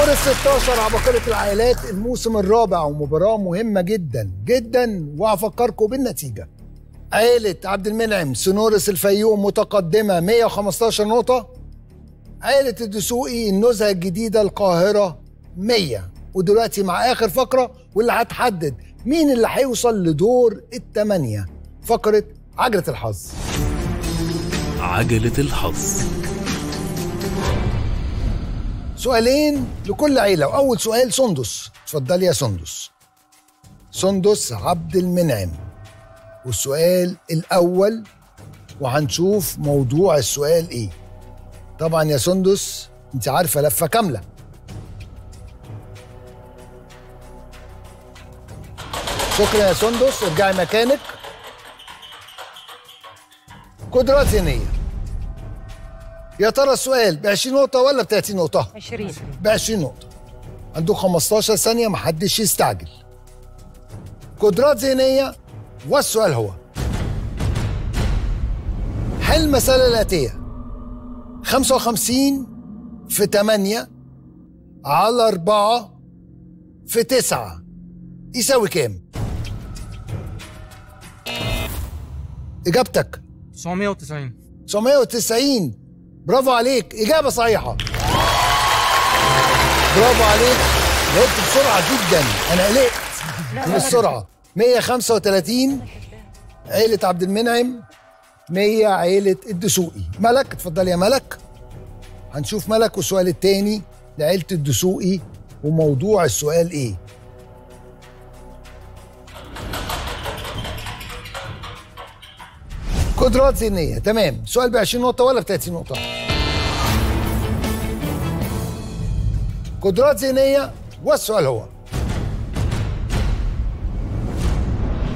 دور ال 16 عباقرة العائلات الموسم الرابع، ومباراة مهمة جدا جدا، وهفكركم بالنتيجة. عائلة عبد المنعم سنورس الفيوم متقدمة 115 نقطة، عائلة الدسوقي النزهة الجديدة القاهرة 100. ودلوقتي مع آخر فقرة واللي هتحدد مين اللي هيوصل لدور الثمانية، فقرة عجلة الحظ. عجلة الحظ، سؤالين لكل عيلة. وأول سؤال سندس، اتفضلي يا سندس. سندس عبد المنعم، والسؤال الأول وهنشوف موضوع السؤال إيه. طبعا يا سندس أنت عارفة لفة كاملة. شكرا يا سندس، ارجعي مكانك. قدرات ذهنية، يا ترى السؤال ب 20 نقطة ولا ب 30 نقطة؟ 20. ب 20 نقطة. عندك 15 ثانية، محدش يستعجل. قدرات ذهنية، والسؤال هو: حل المسألة الآتية 55 في 8 على 4 في 9 يساوي كام؟ إجابتك 990. 990، برافو عليك، إجابة صحيحة. برافو عليك، جاوبت بسرعة جدا، أنا قلقت من السرعة. 135 عيلة عبد المنعم، 100 عيلة الدسوقي. ملك، اتفضلي يا ملك. هنشوف ملك والسؤال التاني لعيلة الدسوقي، وموضوع السؤال إيه؟ قدرات ذهنية، تمام. سؤال ب 20 نقطة ولا ب 30 نقطة؟ قدرات ذهنية، والسؤال هو: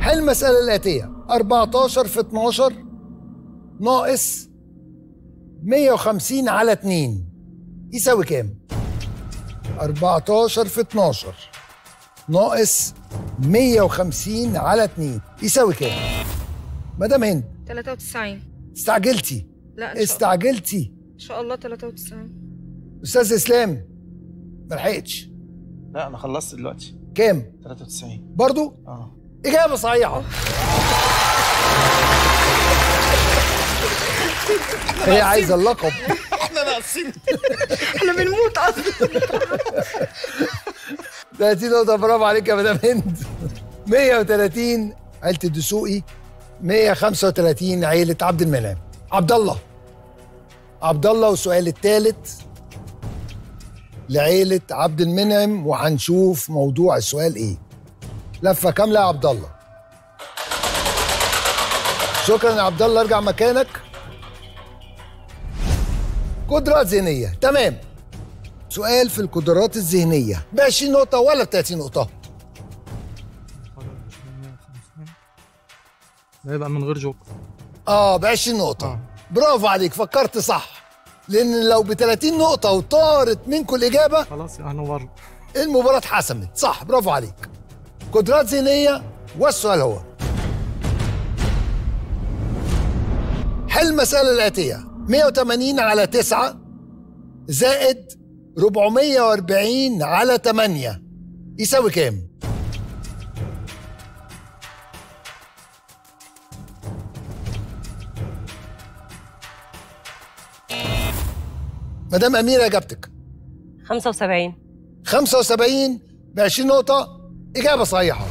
حل المسألة الآتية 14 في 12 ناقص 150 على 2 يساوي كام؟ 14 في 12 ناقص 150 على 2 يساوي كام؟ مدام هند. 93. استعجلتي. لا، استعجلتي ان شاء الله. 93. استاذ اسلام ما لحقتش. لا انا خلصت دلوقتي. كام؟ 93 برضو. اجابه صحيحه. هي عايزه اللقب. احنا ناقصين، احنا بنموت اصلا. 30 نقطه، برافو عليك يا مدام هند. 130 عيله الدسوقي، 135 عيلة عبد المنعم. عبد الله، عبد الله والسؤال الثالث لعيلة عبد المنعم، وهنشوف موضوع السؤال ايه. لفة كاملة يا عبد الله. شكرا يا عبد الله، ارجع مكانك. قدرات ذهنية، تمام. سؤال في القدرات الذهنية، ب 20 نقطة ولا ب 30 نقطة؟ ده يبقى من غير جوك. ب 20 نقطة. برافو عليك، فكرت صح، لأن لو ب 30 نقطة وطارت منكم الإجابة خلاص هنورط، المباراة اتحسمت. صح، برافو عليك. قدرات ذهنية، والسؤال هو: حل المسألة الآتية 180 على 9 زائد 440 على 8 يساوي كام؟ مدام أميرة إجابتك 75. 75 ب 20 نقطة، إجابة صحيحة.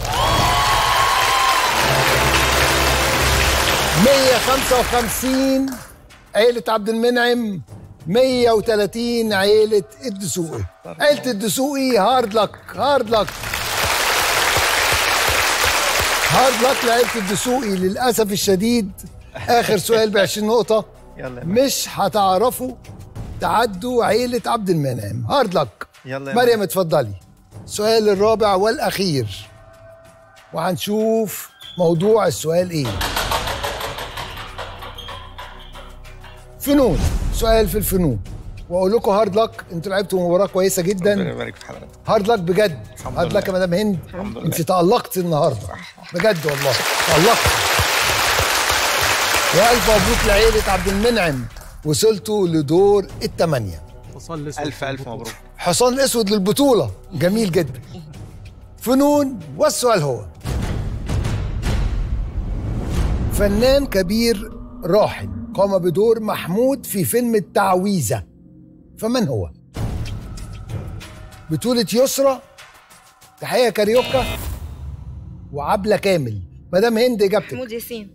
155 عيلة عبد المنعم، 130 عيلة الدسوقي. عيلة الدسوقي هارد لك، هارد لك، هارد لك لعيلة الدسوقي للأسف الشديد. آخر سؤال ب 20 نقطة، مش هتعرفوا تعدوا عيلة عبد المنعم. هارد لك. مريم اتفضلي. السؤال الرابع والأخير، وهنشوف موضوع السؤال إيه. فنون، سؤال في الفنون، وأقول لكم هارد لك، أنتوا لعبتوا مباراة كويسة جدا. ربنا يبارك في حضرتك. هارد لك بجد، هارد لك يا مدام هند. أنت تألقت النهارده بجد والله، تألقت. وألف مبروك لعيلة عبد المنعم، وصلتوا لدور الثمانية. ألف ألف مبروك. حصان اسود للبطولة. جميل جدا. فنون. والسؤال هو: فنان كبير راحل قام بدور محمود في فيلم التعويذه، فمن هو؟ بطولة يسرا، تحيه كاريوكا، وعبلة كامل. مدام هند، اجابتك؟ محمود ياسين.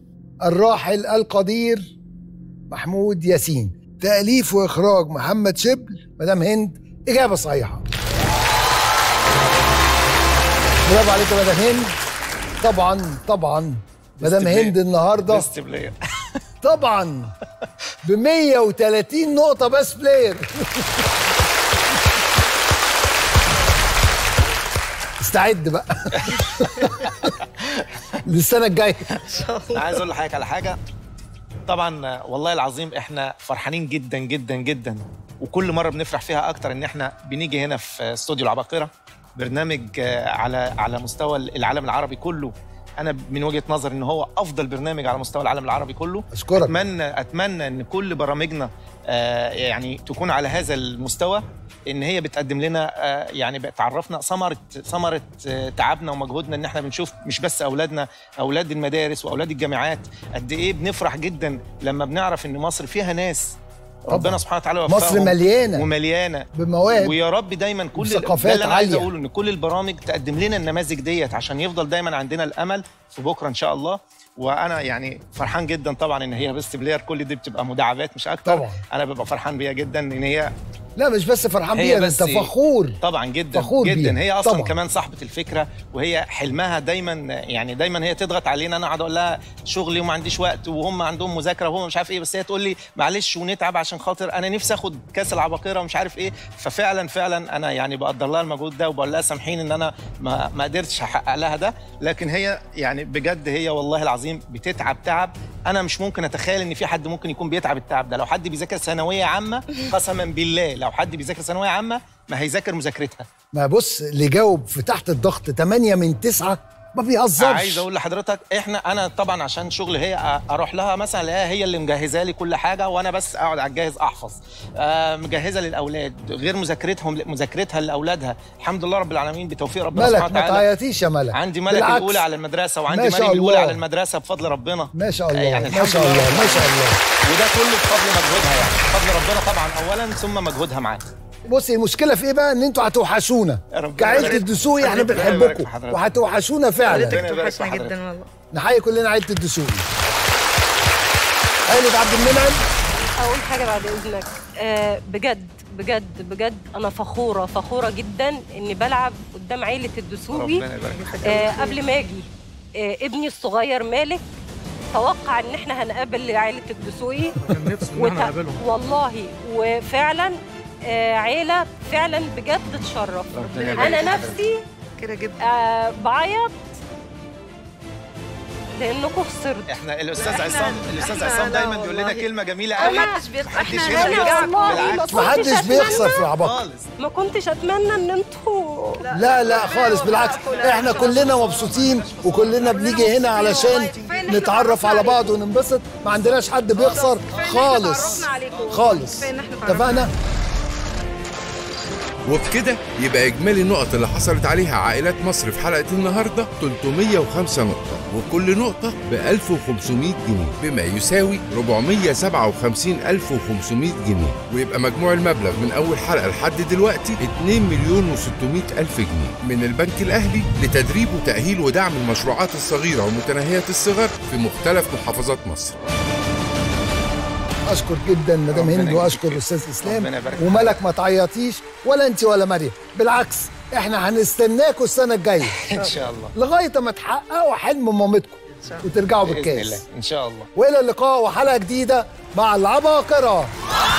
الراحل القدير محمود ياسين. تأليف واخراج محمد شبل. مدام هند، اجابه صحيحه. برافو عليك يا مدام هند. طبعا طبعا مدام هند النهارده طبعا ب 130 نقطة بس بلاير. استعد بقى للسنة الجاية ان شاء الله. عايز اقول لحضرتك على حاجة. طبعا والله العظيم احنا فرحانين جدا جدا جدا، وكل مرة بنفرح فيها اكتر ان احنا بنيجي هنا في استوديو العباقرة، برنامج على مستوى العالم العربي كله. أنا من وجهة نظري إن هو أفضل برنامج على مستوى العالم العربي كله. أشكرك. أتمنى إن كل برامجنا يعني تكون على هذا المستوى، إن هي بتقدم لنا يعني بتعرفنا ثمرة تعبنا ومجهودنا، إن إحنا بنشوف مش بس أولادنا، أولاد المدارس وأولاد الجامعات قد إيه بنفرح جدا لما بنعرف إن مصر فيها ناس ربنا سبحانه وتعالى وفقهم. مصر مليانه ومليانه بمواهب، ويا رب دايما كل ثقافات عاليه. عايز اقول ان كل البرامج تقدم لنا النماذج ديت عشان يفضل دايما عندنا الامل في بكره ان شاء الله. وانا يعني فرحان جدا طبعا ان هي بس بلاير. كل دي بتبقى مداعبات مش اكتر طبعا. انا ببقى فرحان بيها جدا ان هي، لا مش بس فرحان بيها، انت فخور طبعا جدا فخور جدا بيها. هي اصلا طبعا كمان صاحبه الفكره، وهي حلمها دايما يعني دايما هي تضغط علينا. انا قاعد اقول لها شغلي وما عنديش وقت، وهم عندهم مذاكره وهم مش عارف ايه، بس هي تقول لي معلش ونتعب عشان خاطر انا نفسي اخد كاس العباقره ومش عارف ايه. ففعلا فعلا انا يعني بقدر لها المجهود ده، وبقول لها سامحيني ان انا ما قدرتش احقق لها ده، لكن هي يعني بجد هي والله العظيم بتتعب تعب انا مش ممكن اتخيل ان في حد ممكن يكون بيتعب التعب ده. لو حد بيذاكر ثانويه عامه، قسما بالله لو حد بيذاكر ثانويه عامه ما هيذاكر مذاكرتها. ما بص، اللي جاوب في تحت الضغط 8 من 9 ما بيهزرش. عايز اقول لحضرتك انا طبعا عشان شغل هي اروح لها مثلا الاقيها هي اللي مجهزه لي كل حاجه، وانا بس اقعد على الجاهز احفظ. مجهزه للاولاد غير مذاكرتها لاولادها. الحمد لله رب العالمين بتوفيق ربنا سبحانه وتعالى. ما تعيطيش يا ملك. عندي ملك الاولى على المدرسه، وعندي ملك الاولى على المدرسه بفضل ربنا. ما شاء الله يعني ما شاء الله ما شاء الله. وده كله بفضل مجهودها، يعني بفضل ربنا طبعا اولا ثم مجهودها معانا. بصي المشكله في ايه بقى؟ ان انتوا هتوحشونا كعيله الدسوقي. احنا بنحبكم وهتوحشونا فعلا. بتوحشنا جدا والله. نحيي كلنا عيله الدسوقي. قالت عبد المنعم، اقول حاجه بعد اذنك؟ بجد بجد بجد انا فخوره فخوره جدا اني بلعب قدام عيله الدسوقي. قبل ما اجي ابني الصغير مالك توقع ان احنا هنقابل عيله الدسوقي، كان نفسه ان احنا نقابلهم والله. وفعلا عيلة فعلا بجد تشرف. أنا نفسي كده جدا بعيط لأنكم خسرتوا. احنا الأستاذ عصام دايما بيقول لنا كلمة جميلة قوي. محدش بيخسر في العباقرة. ما كنتش أتمنى إن أنتوا لا خالص، بالعكس احنا كلنا مبسوطين وكلنا بنيجي هنا علشان نتعرف على بعض وننبسط. ما عندناش حد بيخسر خالص خالص. اتفقنا؟ وبكده يبقى إجمالي النقط اللي حصلت عليها عائلات مصر في حلقة النهاردة 305 نقطة، وكل نقطة ب 1500 جنيه بما يساوي 457500 جنيه، ويبقى مجموع المبلغ من أول حلقة لحد دلوقتي 2,600,000 جنيه من البنك الأهلي لتدريب وتأهيل ودعم المشروعات الصغيرة ومتناهية الصغر في مختلف محافظات مصر. اشكر جدا مدام هند، واشكر استاذ اسلام وملك. ما تعيطيش ولا انت ولا مريم، بالعكس احنا هنستناكم السنه الجايه ان شاء الله لغايه ما تحققوا حلم مامتكم وترجعوا بالكاس ان شاء الله. والى اللقاء وحلقه جديده مع العباقره.